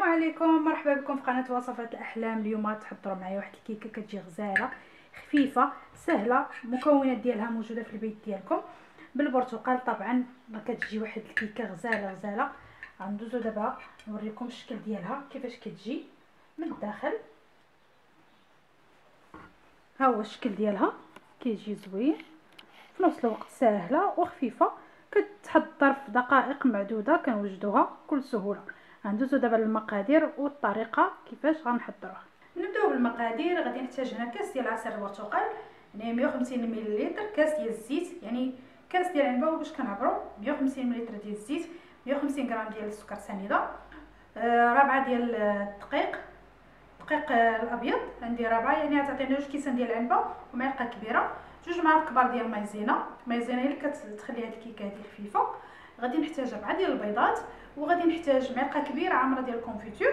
السلام عليكم، مرحبا بكم في قناه وصفات الاحلام. اليوم غتحضروا معايا واحد الكيكه كتجي غزاله خفيفه سهله، المكونات ديالها موجوده في البيت ديالكم بالبرتقال. طبعا كتجي واحد الكيكه غزاله. غندوزو دابا نوريكم الشكل ديالها كيفاش كتجي من الداخل. ها هو الشكل ديالها كيجي زوين، في نفس الوقت سهله وخفيفه، كتحضر في دقائق معدوده، كنوجدوها بكل سهوله. غندوزو دابا للمقادير والطريقه كيفاش غنحضروها. نبداو بالمقادير. غادي نحتاج هنا كاس ديال عصير البرتقال، يعني 150 مليلتر، كاس ديال الزيت، يعني كاس ديال العنبه باش كنعبروا، 150 مليلتر ديال الزيت، 150 غرام ديال السكر سنيده، ربعه ديال الدقيق، دقيق الابيض عندي ربعه، يعني غتعطينا 2 كيسان ديال العنبه ومعلقه كبيره، 2 معالق كبار ديال المايزينا. المايزينا هي اللي كتخلي هاد الكيكه هادي خفيفه. غادي نحتاج 4 ديال البيضات، وغادي نحتاج معلقه كبيره عامره ديال الكونفيتور،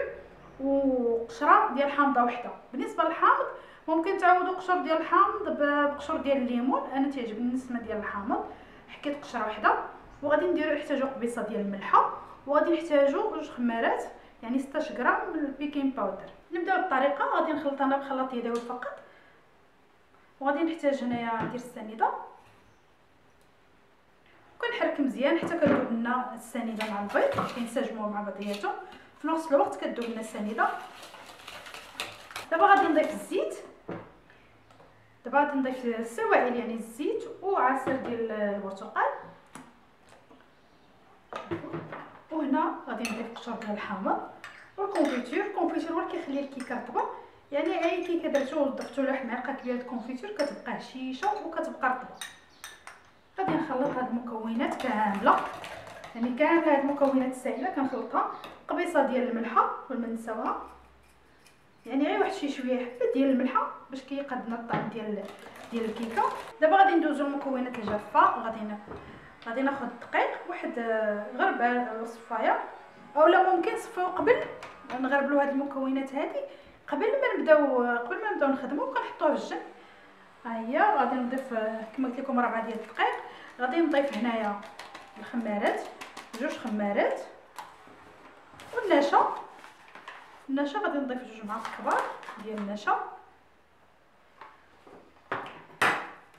وقشره ديال حامضه وحده. بالنسبه للحامض ممكن تعوضوا قشر ديال الحامض بقشر ديال الليمون، انا تعجبني النسمه ديال الحامض، حكيت قشره وحده. وغادي نديروا نحتاجوا قبيصه ديال الملحه، وغادي نحتاجوا 2 خمارات، يعني 16 غرام من البيكين باودر. نبداو بالطريقه. غادي نخلط انا بخلاط يدوي فقط، وغادي نحتاج هنايا ندير السنيده وكنحرك مزيان حتى كدوب لنا السنيده مع البيض، كينسجموا مع بعضياتهم، في نفس الوقت كدوب لنا السنيده. دابا غادي نضيف الزيت، دابا غادي نضيف السوائل، يعني الزيت وعصير ديال البرتقال، وهنا غادي نضيف قشر ديال الحامض والكونفيتور. الكونفيتور هو اللي كيخلي الكيكه رطبه، يعني اي كيكه درتو وضفتو لها معلقه كبيره الكونفيتور كتبقى هشيشه وكتبقى رطبه. غادي نخلط هاد المكونات كامله، يعني كامل هاد المكونات السائله كنخلطها، قبيصه ديال الملحه والمنسوه، يعني غير واحد شويه حبه ديال الملحه باش كيقاد لنا الطعم ديال الكيكه. دابا غادي ندوزو المكونات الجافه. غادي ناخذ الدقيق واحد غربه وصفايه، اولا ممكن صفيو قبل نغربلو هاد المكونات هادي قبل ما نبداو نخدمو، وكنحطوها في الجنب. ها هي غادي نضيف كما قلت لكم 4 ديال الدقيق، غادي نضيف هنايا الخمارات، 2 خمارات، والنشا. النشا غادي نضيف 2 معالق كبار ديال النشا.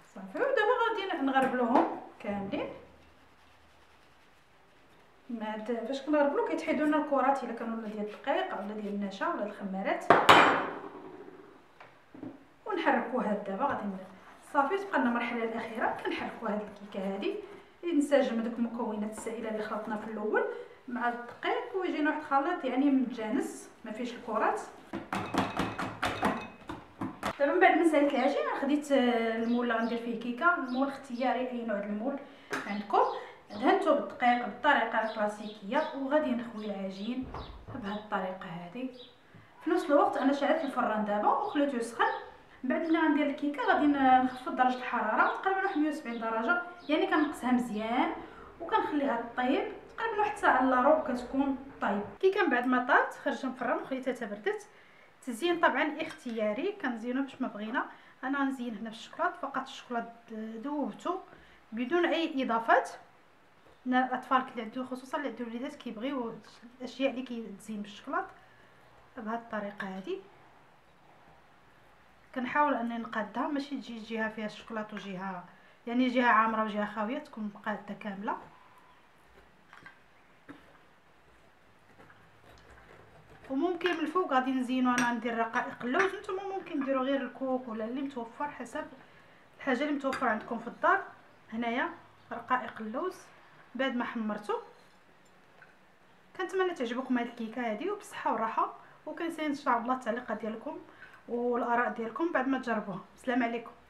صافي، ودابا غادي نغربلوهم كاملين. مادا فاش كنغربلو كيتحيدو لنا الكرات الا كانوا ديال الدقيق ولا ديال النشا ولا الخمارات، ونحركوا هاد. دابا غادي صافي، تبقى لنا المرحله الاخيره، كنحركوا هاد الكيكه هادي ينسجم دوك المكونات السائله اللي خلطنا في الاول مع الدقيق، ويجينا واحد الخليط يعني متجانس ما فيهش الكرات. دابا من بعد ما سالت العجين، خديت المول اللي غندير فيه كيكه، المول اختياري اي نوع المول عندكم، دهنتو بالدقيق بالطريقه الكلاسيكيه، وغادي نخوي العجين بهاد الطريقه هادي. في نفس الوقت انا شعلت الفران دابا وخليته يسخن. بعد ما غندير الكيكه غادي نخفض درجه الحراره تقريبا 170 درجه، يعني كنقصها مزيان وكنخليها طيب تقريبا واحد ساعه الا ربع كتكون طيب. الكيكه من بعد ما طابت خرجت من الفران وخليتها تبردت. التزيين طبعا اختياري، كنزينو باش ما بغينا. انا غنزين هنا بالشوكولاط فقط، الشوكولاط ذوبته بدون اي اضافات. الاطفال اللي عندهم، خصوصا اللي عندهم الوليدات، كيبغيو الاشياء اللي كيتزين بالشوكولاط بهذه الطريقه هذه. كنحاول انني نقادها، ماشي تجي جهه فيها الشوكولاط وجهه، يعني جهه عامره وجهه خاويه، تكون قاده كامله. وممكن من الفوق غادي نزينو، انا ندير رقائق اللوز، نتوما ممكن ديروا غير الكوك ولا اللي متوفر حسب الحاجه اللي متوفر عندكم في الدار. هنايا رقائق اللوز بعد ما حمرته. كنتمنى تعجبكم هاد الكيكه هادي، وبالصحه والراحه، وكنسين ان شاء الله التعليقات ديالكم والاراء ديالكم بعد ما تجربوها. السلام عليكم.